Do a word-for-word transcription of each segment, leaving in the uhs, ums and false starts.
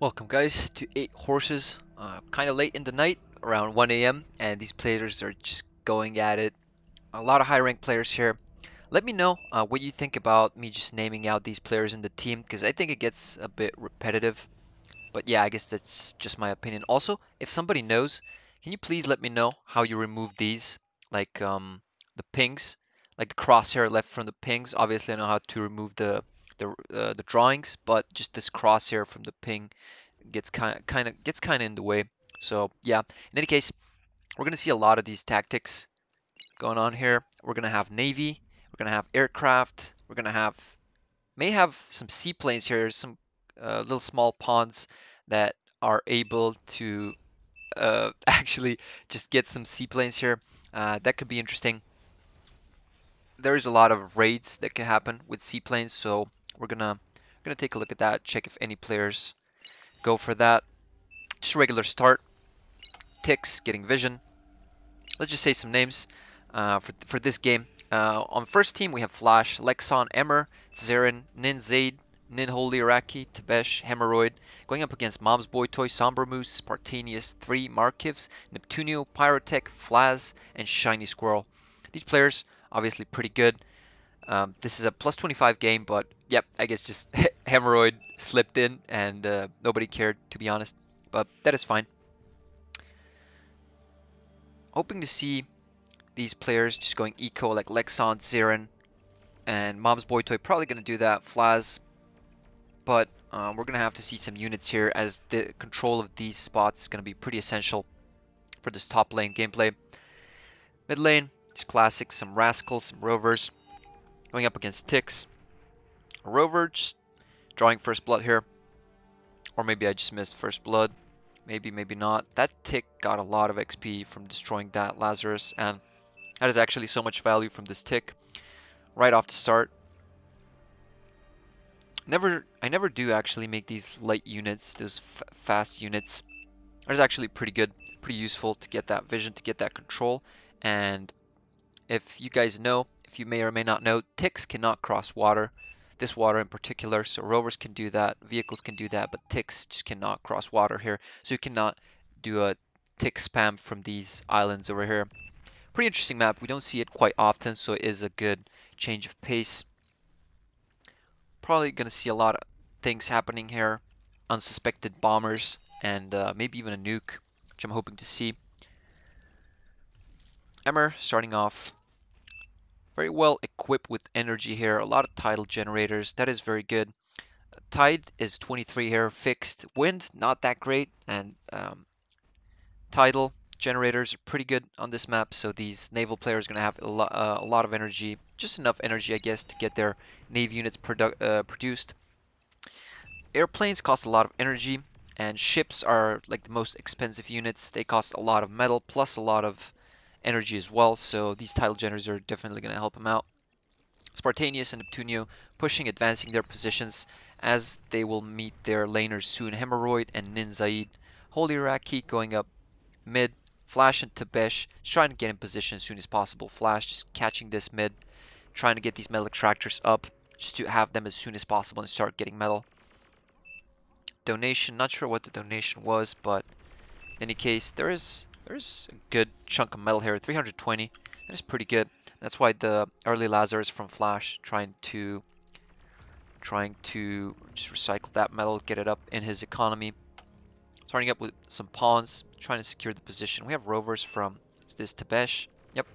Welcome guys to Eight Horses. Uh, kind of late in the night, around one A M, and these players are just going at it. A lot of high rank players here. Let me know uh, what you think about me just naming out these players in the team, because I think it gets a bit repetitive. But yeah, I guess that's just my opinion. Also, if somebody knows, can you please let me know how you remove these, like um, the pings, like the crosshair left from the pings. Obviously, I know how to remove the the uh, the drawings, but just this crosshair from the ping gets kind kind of gets kind of in the way. So yeah, in any case, we're gonna see a lot of these tactics going on here. We're gonna have navy, we're gonna have aircraft, we're gonna have may have some seaplanes here, some uh, little small pawns that are able to uh, actually just get some seaplanes here. Uh, that could be interesting. There's a lot of raids that can happen with seaplanes, so We're gonna we're gonna take a look at that, check if any players go for that. Just a regular start. Ticks getting vision. Let's just say some names uh, for for this game. Uh, on first team we have Flash, Lexon, Emmer, Zarin, Nin Zaid, Nin Holy Iraqi, Tebesh, Hemorrhoid. Going up against momsboytoy, Somber Moose, Spartanius, Three Markivs, Neptunio, Pyrotech, Flaz, and Shiny Squirrel. These players obviously pretty good. Um, this is a plus twenty-five game, but yep, I guess just Hemorrhoid slipped in and uh, nobody cared, to be honest. But that is fine. Hoping to see these players just going eco, like Lexon, Zarin, and momsboytoy probably going to do that, Flaz. But uh, we're going to have to see some units here, as the control of these spots is going to be pretty essential for this top lane gameplay. Mid lane, just classic, some Rascals, some Rovers. Going up against Ticks. Rover just drawing first blood here. Or maybe I just missed first blood. Maybe, maybe not. That Tick got a lot of X P from destroying that Lazarus, and that is actually so much value from this Tick right off the start. Never, I never do actually make these light units, those f fast units. That is actually pretty good, pretty useful to get that vision, to get that control. And if you guys know, if you may or may not know, Ticks cannot cross water. This water in particular, so Rovers can do that, vehicles can do that, but Ticks just cannot cross water here, so you cannot do a Tick spam from these islands over here. Pretty interesting map, we don't see it quite often, so it is a good change of pace. Probably gonna see a lot of things happening here, unsuspected bombers, and uh, maybe even a nuke, which I'm hoping to see. Emmer starting off very well equipped with energy here, a lot of tidal generators, that is very good. Tide is twenty-three here, fixed. Wind, not that great, and um, tidal generators are pretty good on this map, so these naval players are going to have a, lo uh, a lot of energy, just enough energy, I guess, to get their navy units produ uh, produced. Airplanes cost a lot of energy, and ships are like the most expensive units. They cost a lot of metal, plus a lot of energy as well, so these tidal generators are definitely going to help them out. Spartanius and Neptunio pushing, advancing their positions as they will meet their laners soon. Hemorrhoid and Nin Zaid. Holy Iraqi going up mid. Flash and Tebesh trying to get in position as soon as possible. Flash just catching this mid, trying to get these metal extractors up just to have them as soon as possible and start getting metal. Donation, not sure what the donation was, but in any case, there is There's a good chunk of metal here, three hundred twenty. That is pretty good. That's why the early Lazarus from Flash trying to trying to just recycle that metal, get it up in his economy. Starting up with some pawns, trying to secure the position. We have Rovers from is this Tebesh. Yep,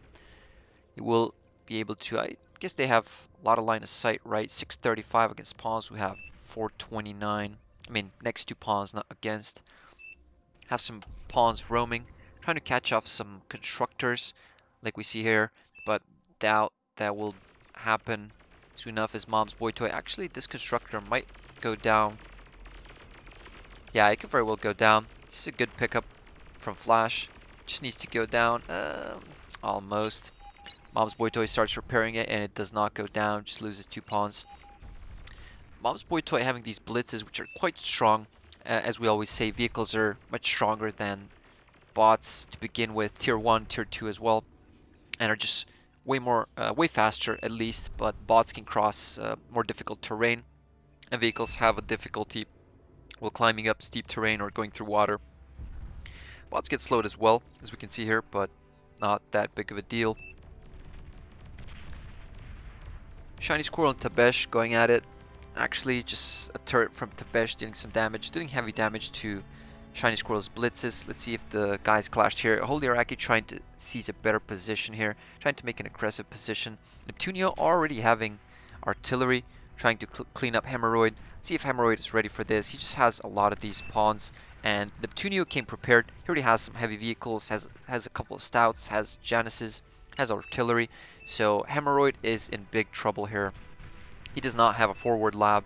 he will be able to. I guess they have a lot of line of sight, right? six thirty-five against pawns. We have four twenty-nine. I mean, next two pawns, not against. Have some pawns roaming, trying to catch off some constructors like we see here, but doubt that will happen soon enough as momsboytoy. Actually, this constructor might go down. Yeah, it could very well go down. This is a good pickup from Flash. Just needs to go down. Um, almost. momsboytoy starts repairing it and it does not go down. Just loses two pawns. momsboytoy having these blitzes, which are quite strong. Uh, as we always say, vehicles are much stronger than bots to begin with, tier one, tier two as well, and are just way more uh, way faster at least, but bots can cross uh, more difficult terrain, and vehicles have a difficulty while climbing up steep terrain or going through water. Bots get slowed as well, as we can see here, but not that big of a deal. Shiny Squirrel and Tabesh going at it. Actually, just a turret from Tabesh dealing some damage, doing heavy damage to Shiny Squirrel's blitzes. Let's see if the guys clashed here. Holy Araki trying to seize a better position here, trying to make an aggressive position. Neptunio already having artillery, trying to cl clean up Hemorrhoid. Let's see if Hemorrhoid is ready for this. He just has a lot of these pawns, and Neptunio came prepared. He already has some heavy vehicles, has has a couple of Stouts, has Januses, has artillery. So Hemorrhoid is in big trouble here. He does not have a forward lab,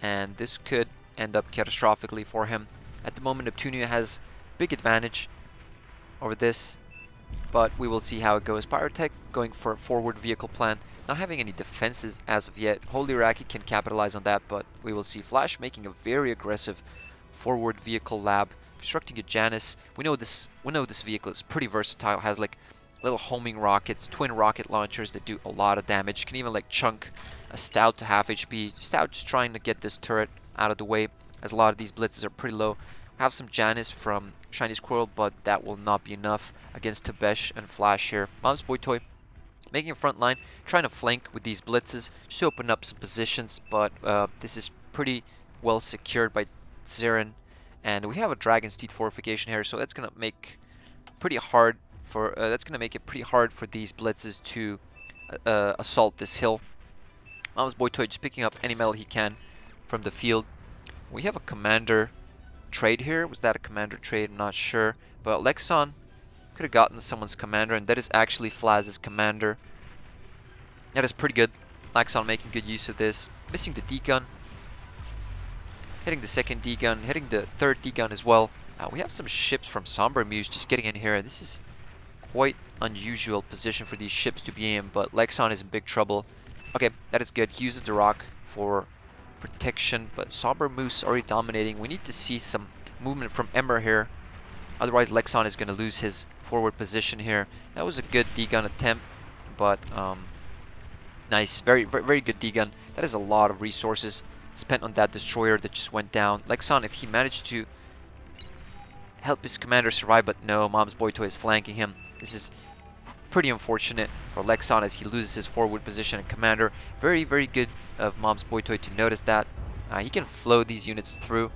and this could end up catastrophically for him. At the moment, Neptunio has big advantage over this, but we will see how it goes. Pyrotech going for a forward vehicle plan, not having any defenses as of yet. Holy Raki can capitalize on that, but we will see. Flash making a very aggressive forward vehicle lab, constructing a Janus. We know this. We know this vehicle is pretty versatile. Has like little homing rockets, twin rocket launchers that do a lot of damage. Can even like chunk a Stout to half H P. Stout just trying to get this turret out of the way, as a lot of these blitzes are pretty low. Have some Janus from Shiny Squirrel, but that will not be enough against Tabesh and Flash here. momsboytoy making a front line, trying to flank with these blitzes, just to open up some positions, but uh, this is pretty well secured by Zirin. And we have a Dragon Steed fortification here, so that's gonna make pretty hard for uh, that's gonna make it pretty hard for these blitzes to uh, assault this hill. momsboytoy just picking up any metal he can from the field. We have a commander trade here. Was that a commander trade? I'm not sure. But Lexon could have gotten someone's commander, and that is actually Flaz's commander. That is pretty good. Lexon making good use of this. Missing the D-gun. Hitting the second D-gun. Hitting the third D-gun as well. Uh, we have some ships from Somber Muse just getting in here. This is quite unusual position for these ships to be in, but Lexon is in big trouble. Okay, that is good. He uses the rock for protection, but Somber Moose already dominating. We need to see some movement from Emmer here, otherwise Lexon is going to lose his forward position here. That was a good D-gun attempt, but um, nice, very, very very good D-gun. That is a lot of resources spent on that destroyer that just went down. Lexon, if he managed to help his commander survive, but no, momsboytoy is flanking him. This is pretty unfortunate for Lexon as he loses his forward position and commander. Very, very good of momsboytoy to notice that. Uh, he can flow these units through.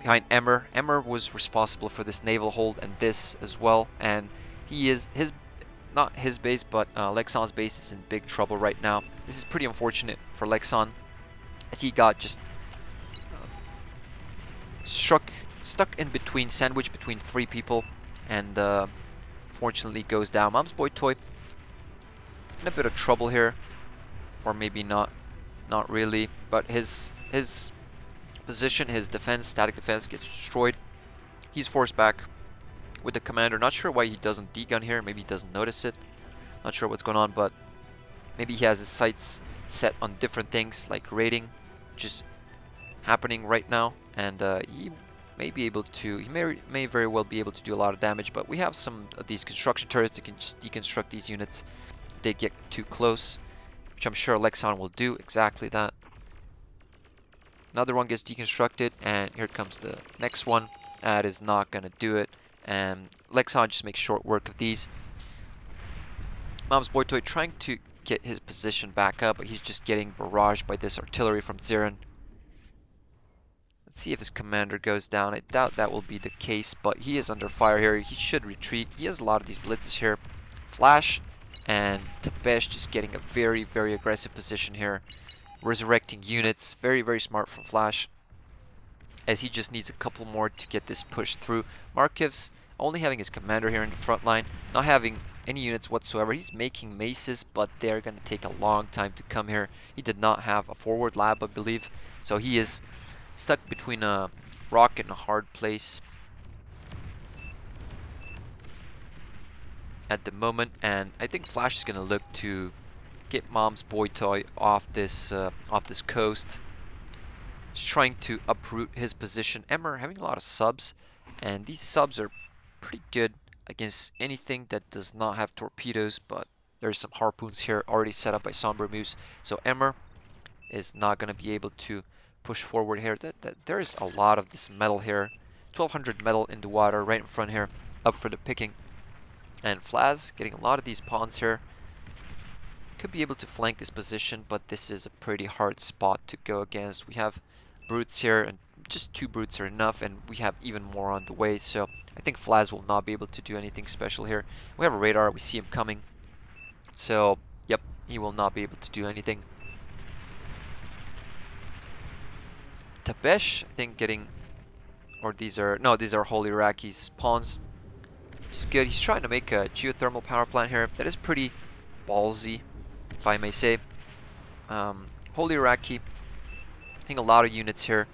Behind Emmer. Emmer was responsible for this naval hold and this as well. And he is, his not his base, but uh, Lexon's base is in big trouble right now. This is pretty unfortunate for Lexon as he got just uh, struck, stuck in between, sandwiched between three people, and uh, fortunately goes down. momsboytoy in a bit of trouble here, or maybe not, not really, but his his position, his defense, static defense gets destroyed. He's forced back with the commander. Not sure why he doesn't D-gun here. Maybe he doesn't notice it. Not sure what's going on, but maybe he has his sights set on different things like raiding, which is happening right now, and uh, he may be able to, he may, may very well be able to do a lot of damage, but we have some of these construction turrets that can just deconstruct these units if they get too close, which I'm sure Lexon will do exactly that. Another one gets deconstructed, and here comes the next one. That is not going to do it, and Lexon just makes short work of these. momsboytoy trying to get his position back up, but he's just getting barraged by this artillery from Zirin. See if his commander goes down. I doubt that will be the case, but he is under fire here. He should retreat. He has a lot of these blitzes here. Flash and Tabesh just getting a very, very aggressive position here. Resurrecting units. Very, very smart from Flash, as he just needs a couple more to get this pushed through. Markivs only having his commander here in the front line, not having any units whatsoever. He's making maces, but they're going to take a long time to come here. He did not have a forward lab, I believe, so he is stuck between a rock and a hard place at the moment, and I think Flash is going to look to get momsboytoy off this uh, off this coast. He's trying to uproot his position. Emmer having a lot of subs, and these subs are pretty good against anything that does not have torpedoes, but there's some harpoons here already set up by Somber Muse, so Emmer is not going to be able to push forward here. That, that there is a lot of this metal here. twelve hundred metal in the water right in front here, up for the picking. And Flaz getting a lot of these pawns here. Could be able to flank this position, but this is a pretty hard spot to go against. We have brutes here, and just two brutes are enough, and we have even more on the way, so I think Flaz will not be able to do anything special here. We have a radar, we see him coming, so yep, he will not be able to do anything. Tabesh, I think, getting, or these are, no, these are whole Iraqi's pawns. He's good, he's trying to make a geothermal power plant here. That is pretty ballsy, if I may say. Um, Holy Iraqi, I think a lot of units here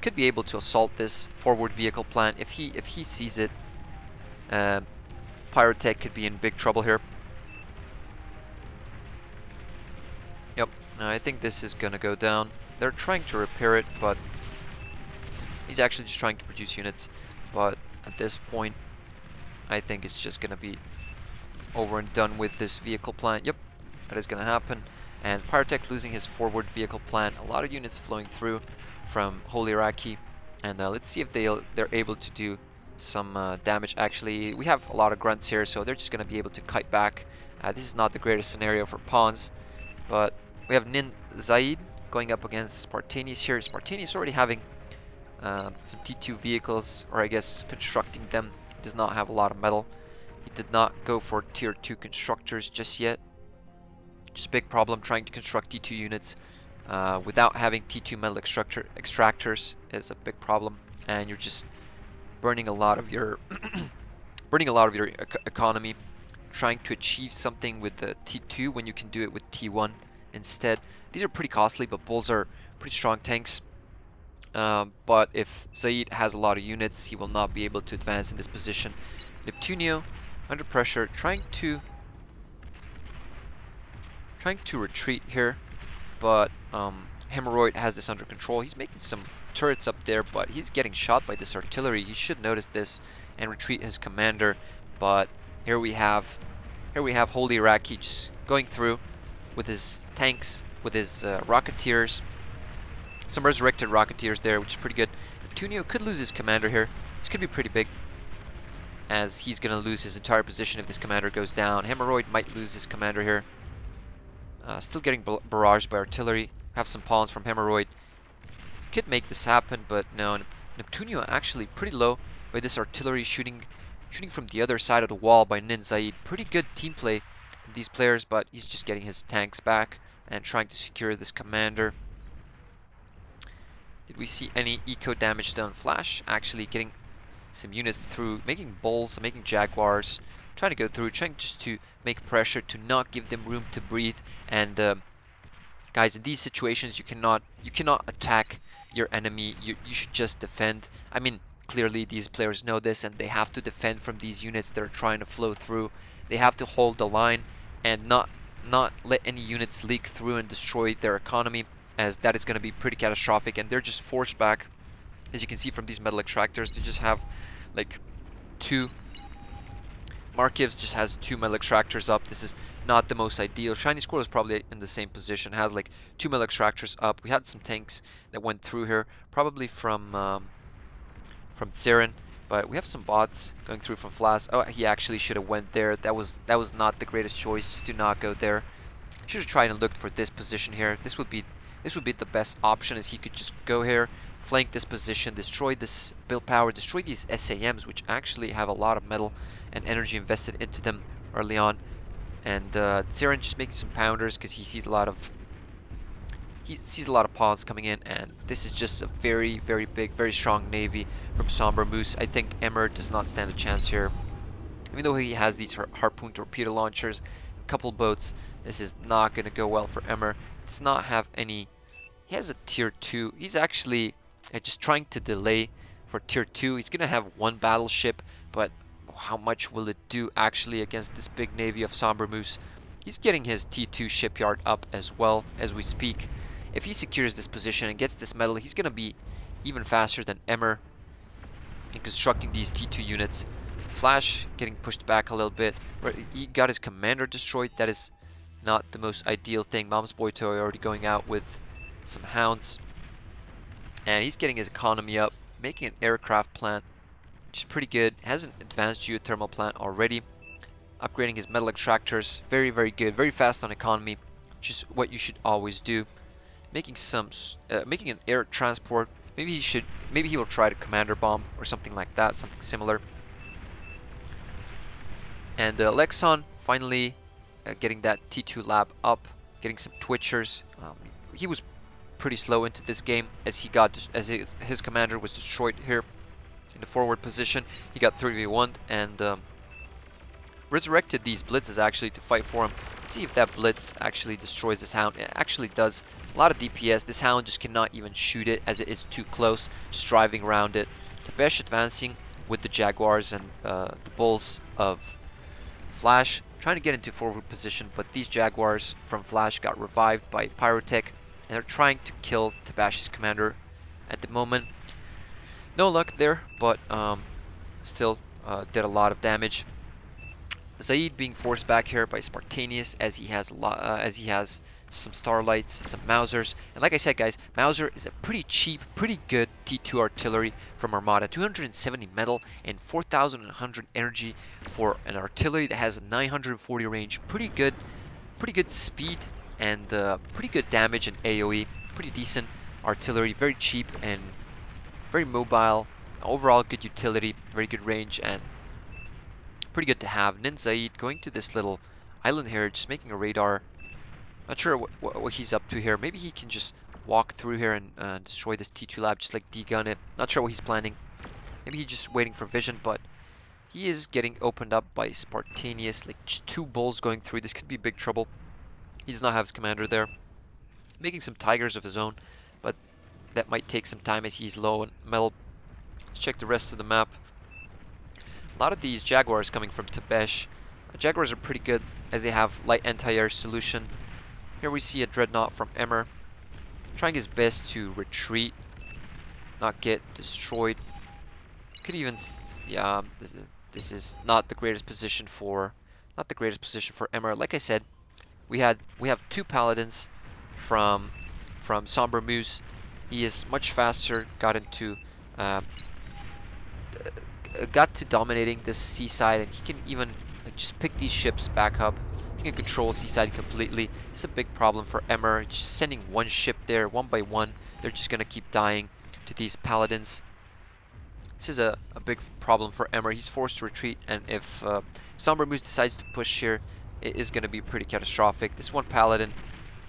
could be able to assault this forward vehicle plant if he if he sees it. Uh, Pyrotech could be in big trouble here. Yep, I think this is gonna go down. They're trying to repair it, but he's actually just trying to produce units. But at this point, I think it's just gonna be over and done with this vehicle plant. Yep. That is going to happen, and Pyrotech losing his forward vehicle plant. A lot of units flowing through from Holy Iraqi, and uh, let's see if they they're able to do some uh, damage. Actually, we have a lot of grunts here, so they're just going to be able to kite back. Uh, this is not the greatest scenario for pawns, but we have Nin Zaid going up against Spartanis here. Spartanis already having uh, some T two vehicles, or I guess constructing them. He does not have a lot of metal. He did not go for tier two constructors just yet. It's a big problem trying to construct T two units uh, without having T two metal extractor extractors is a big problem, and you're just burning a lot of your burning a lot of your e economy trying to achieve something with the T two when you can do it with T one instead. These are pretty costly, but bulls are pretty strong tanks. Um, but if Zaid has a lot of units, he will not be able to advance in this position. Neptunio under pressure, trying to Trying to retreat here, but um, Hemorrhoid has this under control. He's making some turrets up there, but he's getting shot by this artillery. He should notice this and retreat his commander. But here we have, here we have Holy Iraqi just going through with his tanks, with his uh, rocketeers, some resurrected rocketeers there, which is pretty good. Neptunio could lose his commander here. This could be pretty big, as he's going to lose his entire position if this commander goes down. Hemorrhoid might lose his commander here. Uh, still getting barraged by artillery. Have some pawns from Hemorrhoid. Could make this happen, but no. Neptunio actually pretty low by this artillery shooting shooting from the other side of the wall by Nin Zaid. Pretty good team play from these players, but he's just getting his tanks back and trying to secure this commander. Did we see any eco damage done? Flash actually getting some units through, making bulls, making jaguars. Trying to go through, trying just to make pressure to not give them room to breathe. And uh, guys, in these situations, you cannot you cannot attack your enemy. You, you should just defend. I mean, clearly these players know this, and they have to defend from these units that are trying to flow through. They have to hold the line and not not let any units leak through and destroy their economy, as that is going to be pretty catastrophic. And they're just forced back, as you can see from these metal extractors. They just have like two. Markivs just has two metal extractors up. This is not the most ideal. Shiny Squirrel is probably in the same position. Has like two metal extractors up. We had some tanks that went through here, probably from um, from Tsirin, but we have some bots going through from Flas. Oh, he actually should have went there. That was that was not the greatest choice. Just do not go there. Should have tried and looked for this position here. This would be this would be the best option, as he could just go here, flank this position, destroy this build power, destroy these S A Ms, which actually have a lot of metal and energy invested into them early on. And uh, Tsirin just making some pounders because he sees a lot of he sees a lot of pawns coming in, and this is just a very, very big, very strong navy from Somber Moose. I think Emmer does not stand a chance here. Even though he has these harpoon torpedo launchers, a couple boats, this is not going to go well for Emmer. Does not have any. He has a tier two. He's actually just trying to delay for tier two. He's going to have one battleship, but how much will it do actually against this big navy of Somber Moose? He's getting his T two shipyard up as well as we speak. If he secures this position and gets this metal, he's going to be even faster than Emmer in constructing these T two units. Flash getting pushed back a little bit. He got his commander destroyed. That is not the most ideal thing. Momsboytoy already going out with some hounds. And he's getting his economy up, making an aircraft plant, which is pretty good. Has an advanced geothermal plant already. Upgrading his metal extractors. Very, very good. Very fast on economy, which is what you should always do. Making some, uh, making an air transport. Maybe he should, maybe he will try to commander bomb or something like that, something similar. And uh, Lexon finally uh, getting that T two lab up, getting some Twitchers. Um, he was pretty slow into this game as he got, as his, his commander was destroyed here in the forward position. He got three v one and um, resurrected these blitzes actually to fight for him. Let's see if that blitz actually destroys this hound. It actually does a lot of D P S. This hound just cannot even shoot it as it is too close, just driving around it. Tabesh advancing with the Jaguars and uh, the Bulls of Flash, trying to get into forward position, but these Jaguars from Flash got revived by Pyrotech, and they're trying to kill Tabash's commander at the moment. No luck there, but um, still uh, did a lot of damage. Zaid being forced back here by Spartanius as he has a lot, uh, as he has some Starlights, some Mausers, and like I said, guys, Mauser is a pretty cheap, pretty good T two artillery from Armada. two hundred seventy metal and four thousand one hundred energy for an artillery that has a nine hundred forty range. Pretty good, pretty good speed and uh, pretty good damage and A O E. Pretty decent artillery, very cheap and very mobile. Overall, good utility, very good range, and pretty good to have. Nin Zaid going to this little island here, just making a radar. Not sure what, what, what he's up to here. Maybe he can just walk through here and uh, destroy this T two lab, just like D-gun it. Not sure what he's planning. Maybe he's just waiting for vision, but he is getting opened up by Spartanius. Like just two bulls going through. This could be big trouble. He does not have his commander there. Making some tigers of his own, but that might take some time as he's low on metal. Let's check the rest of the map. A lot of these Jaguars coming from Tabesh. Uh, Jaguars are pretty good as they have light anti-air solution. Here we see a Dreadnought from Emmer, trying his best to retreat, not get destroyed. Could even, yeah, this is, this is not the greatest position for, not the greatest position for Emmer. Like I said, we had we have two Paladins from from Somber Moose. He is much faster. Got into, uh, got to dominating this seaside, and he can even like, just pick these ships back up. He can control seaside completely. It's a big problem for Emmer. Just sending one ship there, one by one. They're just going to keep dying to these Paladins. This is a, a big problem for Emmer. He's forced to retreat, and if uh, Somber Moose decides to push here, it is going to be pretty catastrophic. This one Paladin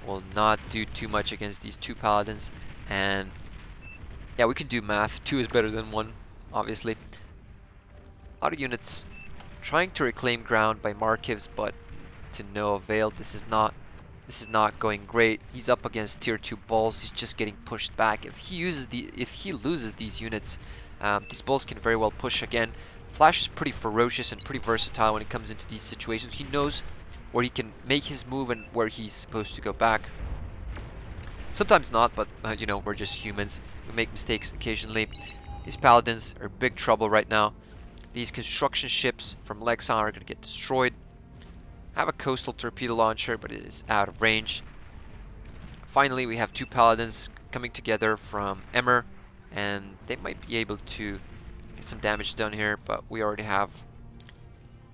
will not do too much against these two Paladins. And yeah, we can do math. Two is better than one, obviously. A lot of units trying to reclaim ground by markivs, but to no avail. This is not this is not going great. He's up against tier two bulls. He's just getting pushed back. If he uses the if he loses these units, um, these bulls can very well push again. Flash is pretty ferocious and pretty versatile when it comes into these situations. He knows where he can make his move and where he's supposed to go back. Sometimes not, but uh, you know, we're just humans. We make mistakes occasionally. These Paladins are in big trouble right now. These construction ships from Lexon are going to get destroyed. Have a coastal torpedo launcher, but it is out of range. Finally, we have two Paladins coming together from Emmer, and they might be able to get some damage done here, but we already have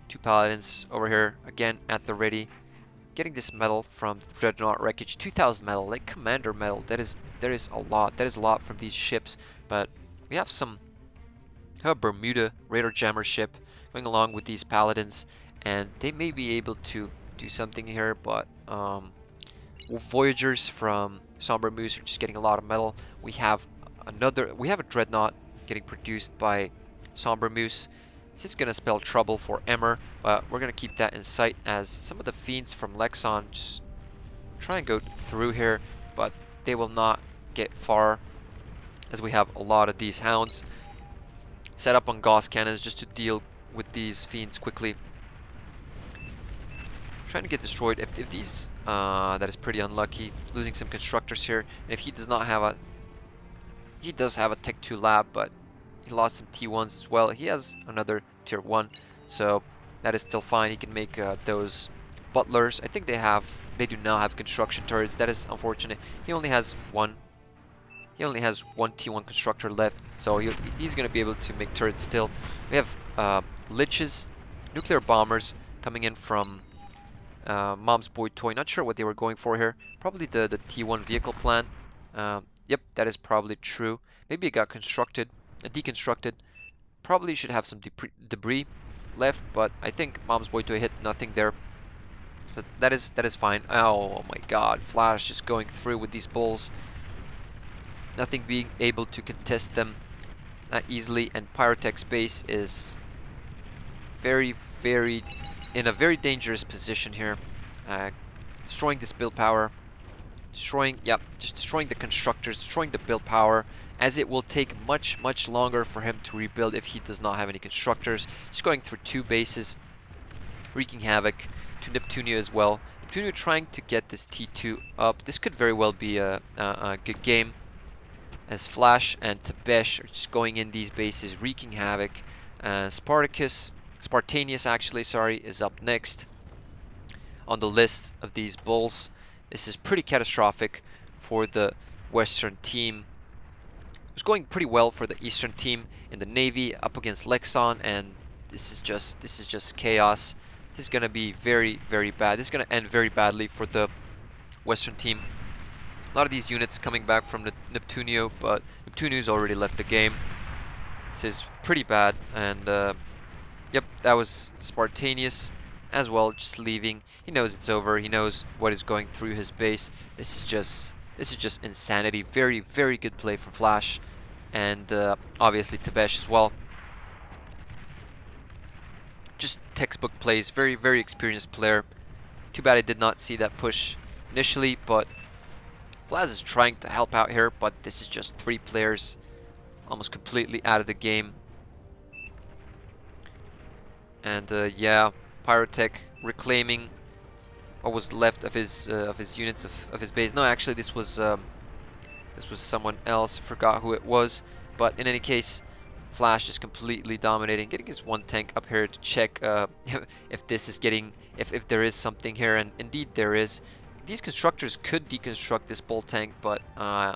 two Paladins over here again at the ready, getting this metal from Dreadnought wreckage. Two thousand metal, like commander metal. That is there is a lot that is a lot from these ships, but we have some have a Bermuda radar jammer ship going along with these Paladins, and they may be able to do something here, but um, Voyagers from Somber Moose are just getting a lot of metal. We have another, we have a Dreadnought getting produced by Somber Moose. This is going to spell trouble for Emmer, but we're going to keep that in sight as some of the Fiends from Lexon just try and go through here, but they will not get far as we have a lot of these Hounds set up on Gauss cannons just to deal with these Fiends quickly. Trying to get destroyed. If, if these, uh, that is pretty unlucky. Losing some constructors here. And if he does not have a, he does have a Tech two lab, but he lost some T ones as well. He has another tier one, so that is still fine. He can make uh, those butlers. I think they have, they do not have construction turrets. That is unfortunate. He only has one He only has one T one constructor left, so he'll, he's going to be able to make turrets still. We have uh, Liches, nuclear bombers coming in from uh, momsboytoy. Not sure what they were going for here. Probably the, the T one vehicle plan. Uh, yep, that is probably true. Maybe it got constructed, uh, deconstructed. Probably should have some debris left, but I think momsboytoy hit nothing there. But that is that is fine. Oh my god, Flash just going through with these bulls. Nothing being able to contest them that easily, and Pyrotech Space is very, very, in a very dangerous position here. Uh, destroying this build power, destroying, yeah, just destroying the constructors, destroying the build power, as it will take much, much longer for him to rebuild if he does not have any constructors. Just going through two bases, wreaking havoc to Neptunia as well. Neptunia trying to get this T two up. This could very well be a, a, a good game, as Flash and Tabesh are just going in these bases, wreaking havoc. Uh, Spartacus, Spartanius actually, sorry, is up next on the list of these bulls. This is pretty catastrophic for the Western team. It was going pretty well for the Eastern team in the Navy up against Lexon, and this is just this is just chaos. This is going to be very, very bad. This is going to end very badly for the Western team. A lot of these units coming back from the Neptunio, but Neptunio's already left the game. This is pretty bad, and uh, yep, that was Spartanius as well, just leaving. He knows it's over. He knows what is going through his base. This is just this is just insanity. Very, very good play from Flash, and uh, obviously Tabesh as well. Just textbook plays. Very, very experienced player. Too bad I did not see that push initially, but Flaz is trying to help out here, but this is just three players almost completely out of the game. And uh, yeah, Pyrotech reclaiming what was left of his uh, of his units of, of his base. No, actually, this was um, this was someone else. I forgot who it was, but in any case, Flash just completely dominating, getting his one tank up here to check uh, if this is getting if if there is something here, and indeed there is. These constructors could deconstruct this bolt tank, but uh,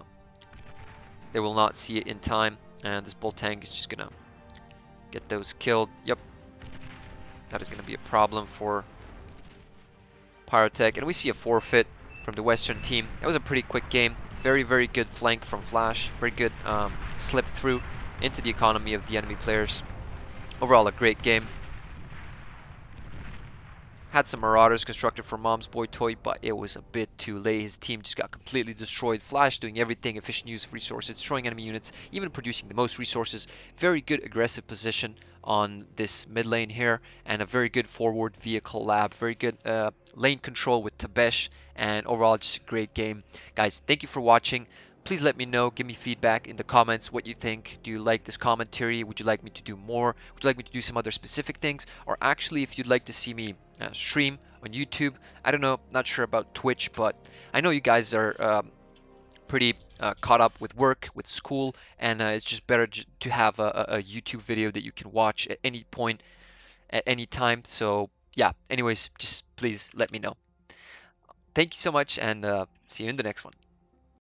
they will not see it in time, and this bolt tank is just gonna get those killed. Yep, that is gonna be a problem for Pyrotech, and we see a forfeit from the Western team. That was a pretty quick game. Very, very good flank from Flash. Very good um, slip through into the economy of the enemy players. Overall, a great game. Had some Marauders constructed for momsboytoy, but it was a bit too late. His team just got completely destroyed. Flash doing everything, efficient use of resources, destroying enemy units, even producing the most resources. Very good aggressive position on this mid lane here, and a very good forward vehicle lab. Very good uh, lane control with Tabesh, and overall just a great game. Guys, thank you for watching. Please let me know, give me feedback in the comments what you think. Do you like this commentary? Would you like me to do more? Would you like me to do some other specific things? Or actually, if you'd like to see me uh, stream on YouTube, I don't know, not sure about Twitch, but I know you guys are um, pretty uh, caught up with work, with school, and uh, it's just better to have a, a YouTube video that you can watch at any point, at any time. So yeah, anyways, just please let me know. Thank you so much, and uh, see you in the next one.